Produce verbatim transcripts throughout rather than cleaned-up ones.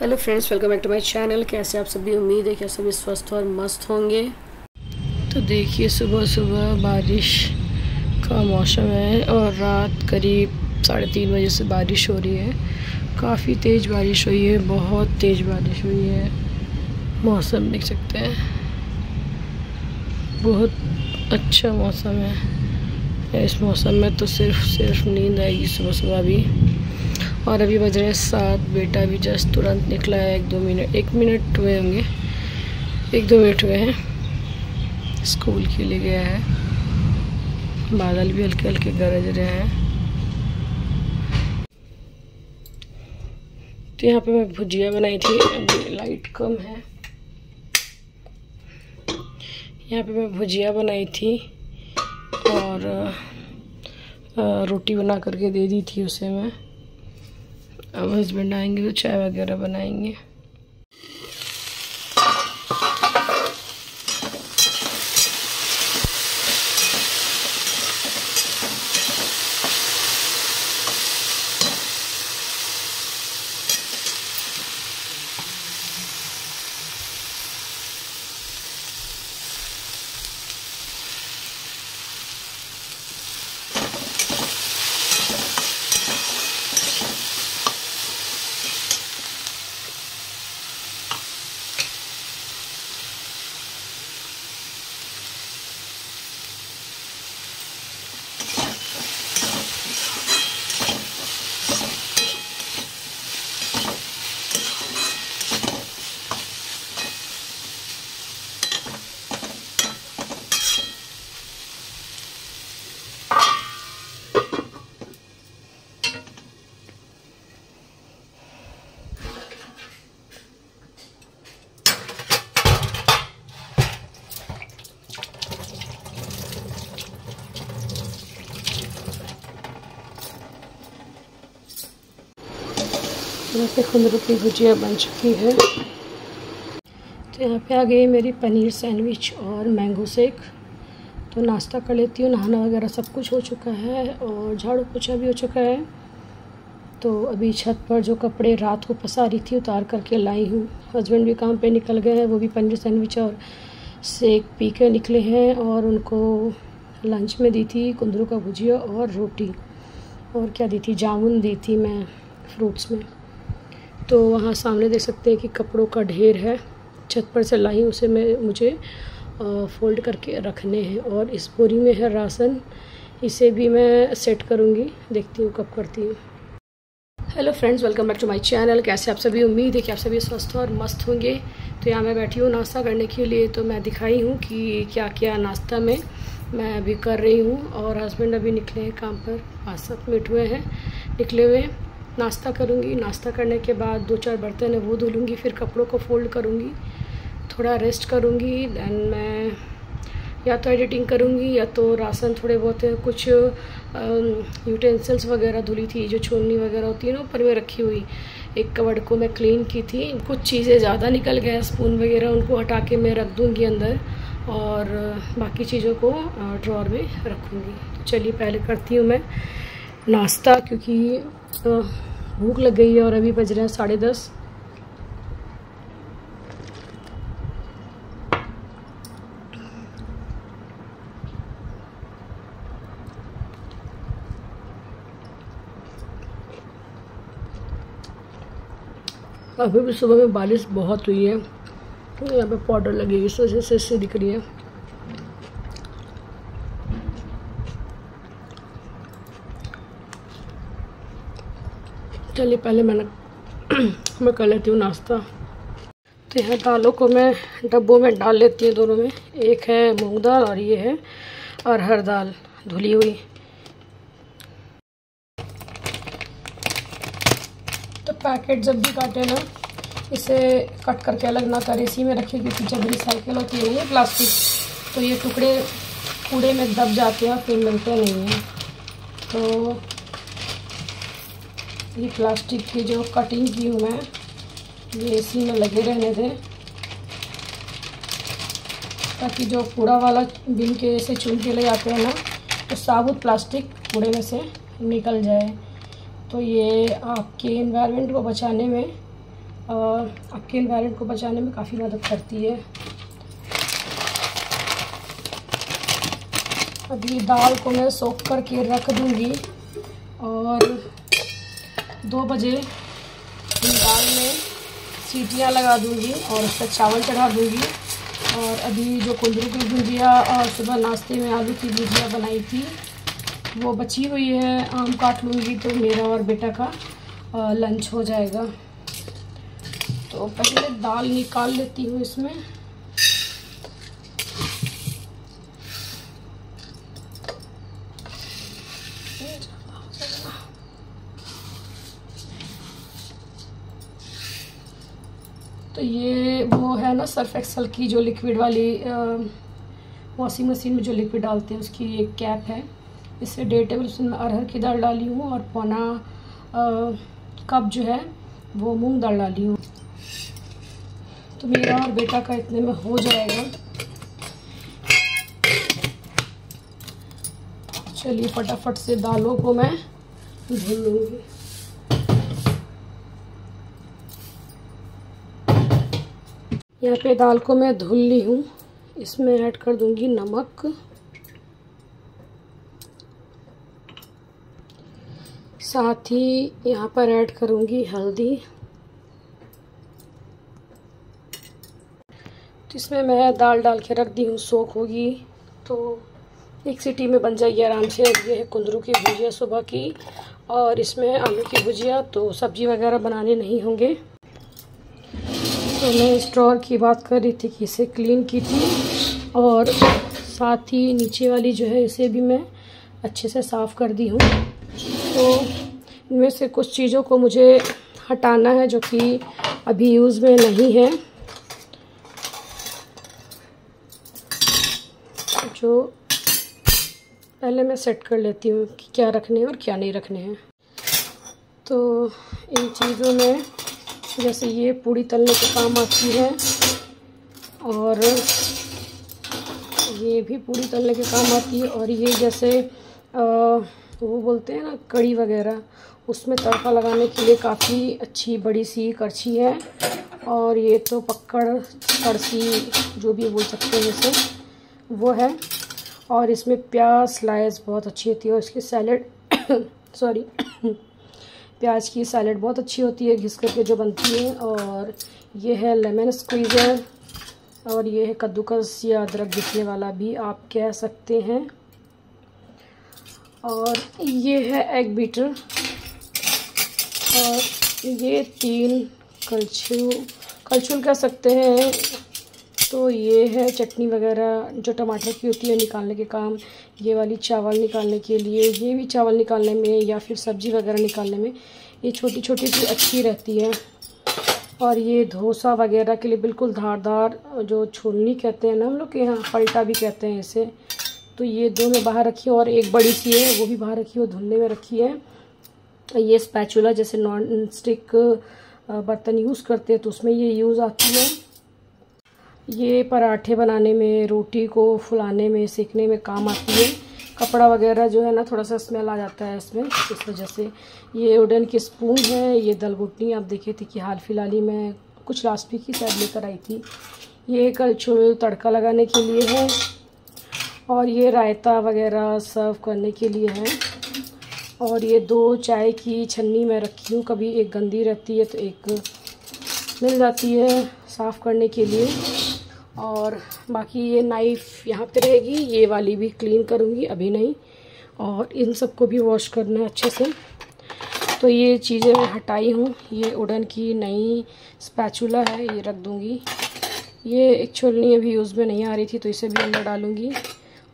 Hello friends, welcome back to my channel. कैसे आप सभी? उम्मीद है कि आप सभी स्वस्थ और मस्त होंगे। तो देखिए, सुबह सुबह बारिश का मौसम है और रात करीब साढ़े तीन बजे से बारिश हो रही है। काफ़ी तेज़ बारिश हुई है, बहुत तेज़ बारिश हुई है। मौसम देख सकते हैं, बहुत अच्छा मौसम है। इस मौसम में तो सिर्फ सिर्फ नींद आएगी सुबह सुबह भी। और अभी बज रहे हैं सात। बेटा भी जस्ट तुरंत निकला है, एक दो मिनट एक मिनट हुए होंगे एक दो मिनट हुए हैं, स्कूल के लिए गया है। बादल भी हल्के हल्के गरज रहे हैं। तो यहाँ पे मैं भुजिया बनाई थी, अभी लाइट कम है। यहाँ पे मैं भुजिया बनाई थी और रोटी बना करके दे दी थी उसे मैं। अब हस्बैंड आएंगे तो चाय वगैरह बनाएंगे। यहाँ पे खुंदरू की भुजिया बन चुकी है। तो यहाँ पे आ गई मेरी पनीर सैंडविच और मैंगो शेक। तो नाश्ता कर लेती हूँ। नहाना वगैरह सब कुछ हो चुका है और झाड़ू पोछा भी हो चुका है। तो अभी छत पर जो कपड़े रात को पसा रही थी उतार करके लाई हूँ। हस्बैंड भी काम पे निकल गए हैं, वो भी पनीर सैंडविच और शेक पी के निकले हैं। और उनको लंच में दी थी कुंदरू का भुजिया और रोटी, और क्या दी थी, जामुन दी थी मैं फ्रूट्स में। तो वहाँ सामने देख सकते हैं कि कपड़ों का ढेर है। छत पर से लाई उसे मैं मुझे फ़ोल्ड करके रखने हैं। और इस बोरी में है राशन, इसे भी मैं सेट करूँगी, देखती हूँ कब करती हूँ। Hello friends, welcome back to my channel. कैसे आप सभी? उम्मीद है कि आप सभी स्वस्थ और मस्त होंगे। तो यहाँ मैं बैठी हूँ नाश्ता करने के लिए। तो मैं दिखाई हूँ कि क्या क्या नाश्ता में मैं अभी कर रही हूँ। और हस्बैंड अभी निकले हैं काम पर, पाँच सात मिनट हुए हैं निकले हुए। नाश्ता करूँगी, नाश्ता करने के बाद दो चार बर्तन है वो धो लूँगी, फिर कपड़ों को फोल्ड करूँगी, थोड़ा रेस्ट करूँगी। दैन मैं या तो एडिटिंग करूँगी या तो राशन थोड़े बहुत कुछ यूटेंसिल्स वगैरह धुली थी, जो छोलनी वगैरह होती है ना ऊपर में रखी हुई, एक कवर्ड को मैं क्लीन की थी। कुछ चीज़ें ज़्यादा निकल गए, स्पून वगैरह, उनको हटा के मैं रख दूँगी अंदर और बाकी चीज़ों को ड्रॉर में रखूँगी। तो चलिए पहले करती हूँ मैं नाश्ता, क्योंकि तो भूख लग गई है। और अभी बज रहे हैं साढ़े दस। अभी भी सुबह में बारिश बहुत हुई है, यहाँ पे पाउडर लगी है, इस वजह से इससे दिख रही है। चलिए पहले मैंने मैं कर लेती हूँ नाश्ता। तो यहाँ दालों को मैं डब्बों में डाल लेती हूँ, दोनों में। एक है मूंग दाल और ये है अरहर दाल धुली हुई। तो पैकेट जब भी काटे ना, इसे कट करके अलग ना करें, इसी में रखिए, क्योंकि जब रिसाइकिल होती है ये प्लास्टिक तो ये टुकड़े कूड़े में दब जाते हैं, फिर मिलते नहीं हैं। तो ये प्लास्टिक की जो कटिंग की हूँ मैं, ये इसी में लगे रहने दें, ताकि जो कूड़ा वाला बिन के ऐसे चुन के ले आते हैं ना, तो साबुत प्लास्टिक कूड़े में से निकल जाए। तो ये आपके एनवायरनमेंट को बचाने में आपके एनवायरनमेंट को बचाने में काफ़ी मदद करती है। अभी दाल को मैं सोख करके रख दूंगी और दो बजे दाल में सीटियाँ लगा दूंगी और उसका चावल चढ़ा दूंगी। और अभी जो कुंदरू की भुजिया और सुबह नाश्ते में आलू की भुजिया बनाई थी वो बची हुई है, आम काट लूँगी तो मेरा और बेटा का लंच हो जाएगा। तो पहले दाल निकाल लेती हूँ इसमें। तो ये वो है ना सर्फ एक्सल की जो लिक्विड वाली वॉशिंग मशीन में जो लिक्विड डालते हैं उसकी ये कैप है। इससे डेढ़ टेबल स्पून अरहर की दाल डाली हूँ और पौना कप जो है वो मूंग दाल डाली हूँ। तो मेरा और बेटा का इतने में हो जाएगा। चलिए फटाफट से दालों को मैं भून लूँगी। यहाँ पे दाल को मैं धुल ली हूँ। इसमें ऐड कर दूँगी नमक, साथ ही यहाँ पर ऐड करूँगी हल्दी। तो इसमें मैं दाल डाल के रख दी हूँ, सोख होगी तो एक सीटी में बन जाएगी आराम से। ये है कुंदरू की भुजिया सुबह की और इसमें आलू की भुजिया, तो सब्जी वगैरह बनाने नहीं होंगे। तो मैं स्टोर की बात कर रही थी कि इसे क्लीन की थी और साथ ही नीचे वाली जो है इसे भी मैं अच्छे से साफ़ कर दी हूँ। तो इनमें से कुछ चीज़ों को मुझे हटाना है जो कि अभी यूज़ में नहीं है, जो पहले मैं सेट कर लेती हूँ कि क्या रखने हैं और क्या नहीं रखने हैं। तो इन चीज़ों में जैसे ये पूड़ी तलने के काम आती है और ये भी पूड़ी तलने के काम आती है और ये जैसे आ, वो बोलते हैं ना कड़ी वगैरह, उसमें तड़का लगाने के लिए काफ़ी अच्छी बड़ी सी करछी है। और ये तो पकड़ करछी जो भी बोल सकते हैं इसे, वो है। और इसमें प्याज स्लाइस बहुत अच्छी होती है और इसकी सैलेड सॉरी प्याज की सैलेड बहुत अच्छी होती है घिस करके जो बनती है। और ये है लेमन स्क्वीज़र और ये है कद्दूकस या अदरक घिसने वाला भी आप कह सकते हैं। और ये है एग बीटर। और ये तीन कलछुल कलछुल कह सकते हैं। तो ये है चटनी वगैरह जो टमाटर की होती है निकालने के काम, ये वाली चावल निकालने के लिए, ये भी चावल निकालने में या फिर सब्ज़ी वगैरह निकालने में ये छोटी छोटी सी अच्छी रहती है। और ये डोसा वगैरह के लिए बिल्कुल धारदार जो छोलनी कहते हैं ना हम लोग के यहाँ, पलटा भी कहते हैं इसे। तो ये दो मैं बाहर रखी और एक बड़ी सी है वो भी बाहर रखी है, धुलने में रखी है। ये स्पैचुला जैसे नॉन स्टिक बर्तन यूज़ करते हैं तो उसमें ये यूज़ आती है। ये पराठे बनाने में, रोटी को फुलाने में, सेकने में काम आती है। कपड़ा वगैरह जो है ना थोड़ा सा स्मेल आ जाता है इसमें, इस वजह से। ये वुडन की स्पून है। ये दलगुटनी आप देखी थी कि हाल फिलहाल ही मैं कुछ लास्ट वीक ही शायद लेकर आई थी। ये कलछुल तड़का लगाने के लिए है और ये रायता वगैरह सर्व करने के लिए है। और ये दो चाय की छन्नी मैं रखी हूँ, कभी एक गंदी रहती है तो एक मिल जाती है साफ़ करने के लिए। और बाकी ये नाइफ़ यहाँ पे रहेगी, ये वाली भी क्लीन करूँगी अभी नहीं। और इन सबको भी वॉश करना है अच्छे से। तो ये चीज़ें मैं हटाई हूँ। ये वुडन की नई स्पैचुला है, ये रख दूँगी। ये एक छोलनी अभी यूज़ में नहीं आ रही थी तो इसे भी अंदर डालूँगी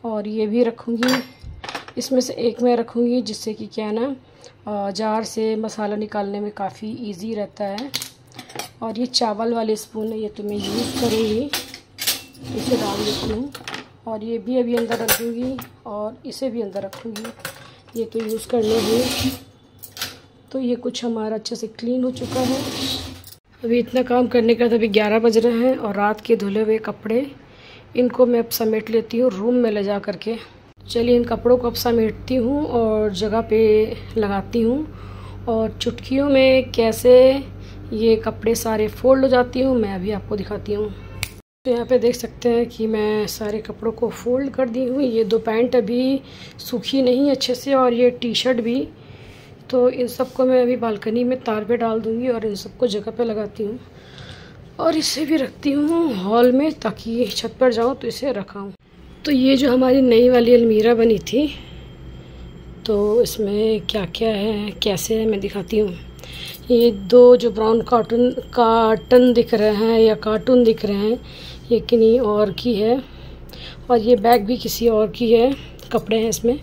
और ये भी रखूँगी। इसमें से एक मैं रखूँगी जिससे कि क्या ना जार से मसाला निकालने में काफ़ी इजी रहता है। और ये चावल वाले स्पून है, ये तो मैं यूज़ करूँगी, इसे डाल देती हूँ। और ये भी अभी अंदर रख दूँगी और इसे भी अंदर रखूँगी, ये तो यूज़ कर लेंगे। तो ये कुछ हमारा अच्छे से क्लीन हो चुका है। अभी इतना काम करने का, अभी ग्यारह बज रहे हैं और रात के धुले हुए कपड़े इनको मैं अब समेट लेती हूँ रूम में ले जा कर के। चलिए इन कपड़ों को अब समेटती हूँ और जगह पे लगाती हूँ। और चुटकियों में कैसे ये कपड़े सारे फोल्ड हो जाती हूँ, मैं अभी आपको दिखाती हूँ। तो यहाँ पे देख सकते हैं कि मैं सारे कपड़ों को फ़ोल्ड कर दी हूँ। ये दो पैंट अभी सूखी नहीं अच्छे से, और ये टी शर्ट भी। तो इन सबको मैं अभी बालकनी में तार पे डाल दूँगी और इन सबको जगह पे लगाती हूँ, और इसे भी रखती हूँ हॉल में ताकि छत पर जाऊँ तो इसे रखाऊँ। तो ये जो हमारी नई वाली अलमीरा बनी थी, तो इसमें क्या क्या है कैसे है मैं दिखाती हूँ। ये दो जो ब्राउन कार्टून कार्टन दिख रहे हैं या कार्टून दिख रहे हैं, ये किन्हीं और की है, और ये बैग भी किसी और की है, कपड़े हैं इसमें।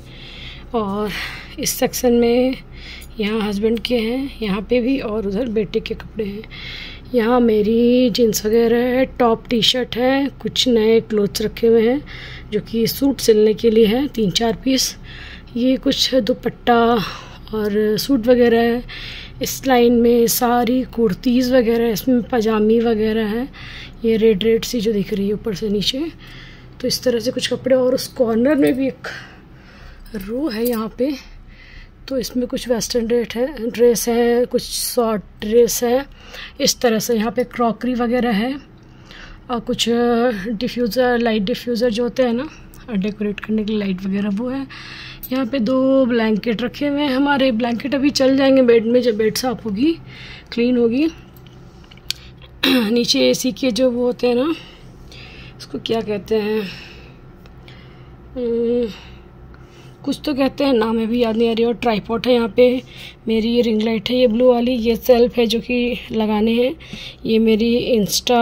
और इस सेक्शन में यहाँ हस्बैंड के हैं यहाँ पे भी, और उधर बेटे के कपड़े हैं। यहाँ मेरी जीन्स वगैरह है, टॉप टी शर्ट है, कुछ नए क्लोथ्स रखे हुए हैं जो कि सूट सिलने के लिए है, तीन चार पीस। ये कुछ दुपट्टा और सूट वगैरह है। इस लाइन में सारी कुर्तीज़ वगैरह, इसमें पजामी वगैरह है। ये रेड रेड सी जो दिख रही है ऊपर से नीचे, तो इस तरह से कुछ कपड़े। और उस कॉर्नर में भी एक रो है यहाँ पे, तो इसमें कुछ वेस्टर्न ड्रेस है ड्रेस है कुछ शॉर्ट ड्रेस है। इस तरह से यहाँ पे क्रॉकरी वगैरह है, और कुछ डिफ्यूज़र, लाइट डिफ्यूज़र जो होते हैं ना डेकोरेट करने के लिए लाइट वगैरह, वो है। यहाँ पे दो ब्लैंकेट रखे हुए हैं। हमारे ब्लैंकेट अभी चल जाएंगे बेड में, जब बेड साफ होगी, क्लीन होगी। नीचे एसी के जो वो होते हैं ना, इसको क्या कहते हैं, कुछ तो कहते हैं, नाम भी याद नहीं आ रही। और ट्राइपॉड है यहाँ पे मेरी, ये रिंग लाइट है, ये ब्लू वाली। ये सेल्फ है जो कि लगाने हैं। ये मेरी इंस्टा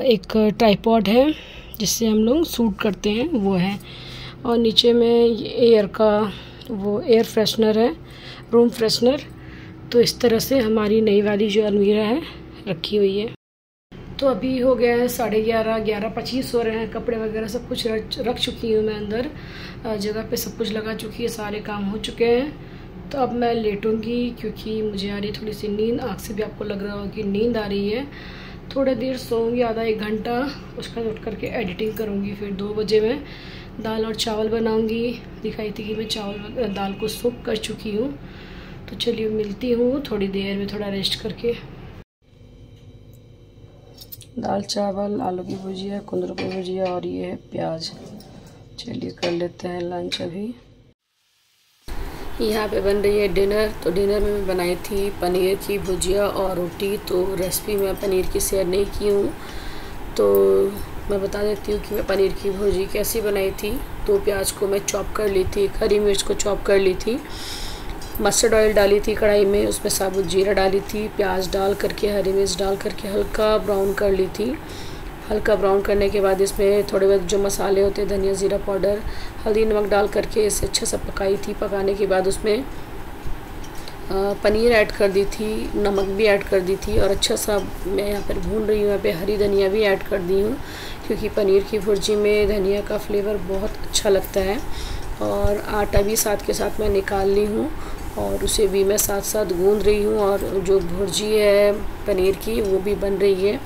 एक ट्राइपॉड है जिससे हम लोग शूट करते हैं, वो है। और नीचे में एयर का वो एयर फ्रेशनर है, रूम फ्रेशनर। तो इस तरह से हमारी नई वाली जो अलमीरा है रखी हुई है। तो अभी हो गया है साढ़े ग्यारह, ग्यारह पच्चीस हो रहे हैं। कपड़े वगैरह सब कुछ रख रख चुकी हूँ मैं अंदर, जगह पे सब कुछ लगा चुकी है, सारे काम हो चुके हैं। तो अब मैं लेटूँगी क्योंकि मुझे आ रही थोड़ी सी नींद। आँख से भी आपको लग रहा होगा कि नींद आ रही है। थोड़ी देर सोऊंगी, आधा एक घंटा, उसके बाद उठ करके एडिटिंग करूँगी। फिर दो बजे मैं दाल और चावल बनाऊँगी। दिखाई थी कि मैं चावल दाल को सूख कर चुकी हूँ। तो चलिए मिलती हूँ थोड़ी देर में, थोड़ा रेस्ट करके। दाल चावल, आलू की भुजिया, कुंदरू की भुजिया, और ये है प्याज। चलिए कर लेते हैं लंच। अभी यहाँ पे बन रही है डिनर। तो डिनर में मैं बनाई थी पनीर की भुजिया और रोटी। तो रेसिपी मैं पनीर की शेयर नहीं की हूँ, तो मैं बता देती हूँ कि मैं पनीर की भुजी कैसी बनाई थी। दो प्याज को मैं चॉप कर ली थी, हरी मिर्च को चॉप कर ली थी, मस्टर्ड ऑयल डाली थी कढ़ाई में, उसमें साबुत जीरा डाली थी, प्याज डाल करके हरी मिर्च डाल करके हल्का ब्राउन कर ली थी। हल्का ब्राउन करने के बाद इसमें थोड़े बहुत जो मसाले होते हैं, धनिया ज़ीरा पाउडर, हल्दी, नमक डाल करके इसे अच्छा सा पकाई थी। पकाने के बाद उसमें पनीर ऐड कर दी थी, नमक भी ऐड कर दी थी, और अच्छा सा मैं यहाँ पर भून रही हूँ। यहाँ पर हरी धनिया भी ऐड कर दी हूँ क्योंकि पनीर की भुर्जी में धनिया का फ्लेवर बहुत अच्छा लगता है। और आटा भी साथ के साथ मैं निकाल ली हूँ और उसे भी मैं साथ साथ गूंद रही हूँ, और जो भुर्जी है पनीर की वो भी बन रही है।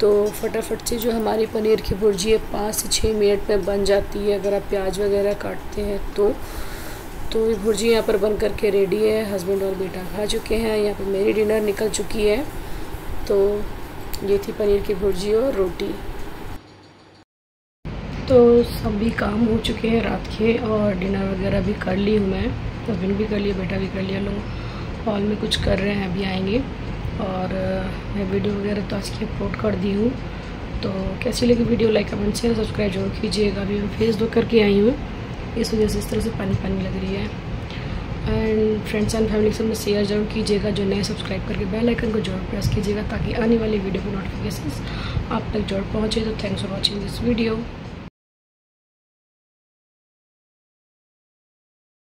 तो फटाफट से जो हमारी पनीर की भुर्जी है पाँच से छः मिनट में बन जाती है, अगर आप प्याज वगैरह काटते हैं तो। तो ये भुर्जी यहाँ पर बन करके रेडी है। हस्बैंड और बेटा खा चुके हैं। यहाँ पर मेरी डिनर निकल चुकी है। तो ये थी पनीर की भुर्जी और रोटी। तो सभी काम हो चुके हैं रात के, और डिनर वगैरह भी कर ली हूँ मैं, हस्बैंड भी कर लिया, बेटा भी कर लिया। लोग हॉल में कुछ कर रहे हैं, अभी आएंगे। और मैं वीडियो वगैरह तो आज की अपलोड कर दी हूँ। तो कैसी लगी video, like comment share subscribe जरूर कीजिएगा। अभी मैं फेस धो करके आई हूँ, इस वजह से इस तरह से पानी पानी लग रही है। एंड फ्रेंड्स एंड फैमिली से मैं शेयर जरूर कीजिएगा। जो नए सब्सक्राइब करके बेल आइकन को जरूर प्रेस कीजिएगा ताकि आने वाली वीडियो को नोटिफिकेशन आप तक जरूर पहुँचे। तो thanks for watching this video.